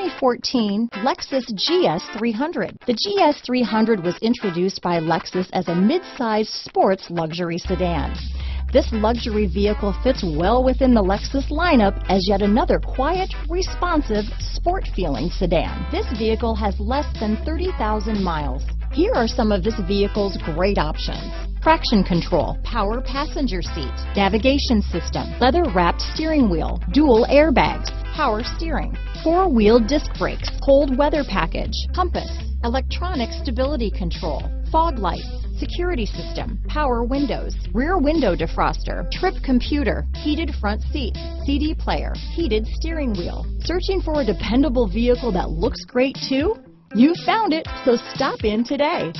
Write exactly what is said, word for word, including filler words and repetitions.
twenty fourteen Lexus G S three hundred. The G S three hundred was introduced by Lexus as a mid-size sports luxury sedan. This luxury vehicle fits well within the Lexus lineup as yet another quiet, responsive, sport-feeling sedan. This vehicle has less than thirty thousand miles. Here are some of this vehicle's great options: traction control, power passenger seat, navigation system, leather-wrapped steering wheel, dual airbags, power steering, four-wheel disc brakes, cold weather package, compass, electronic stability control, fog lights, security system, power windows, rear window defroster, trip computer, heated front seat, C D player, heated steering wheel. Searching for a dependable vehicle that looks great too? You found it, so stop in today.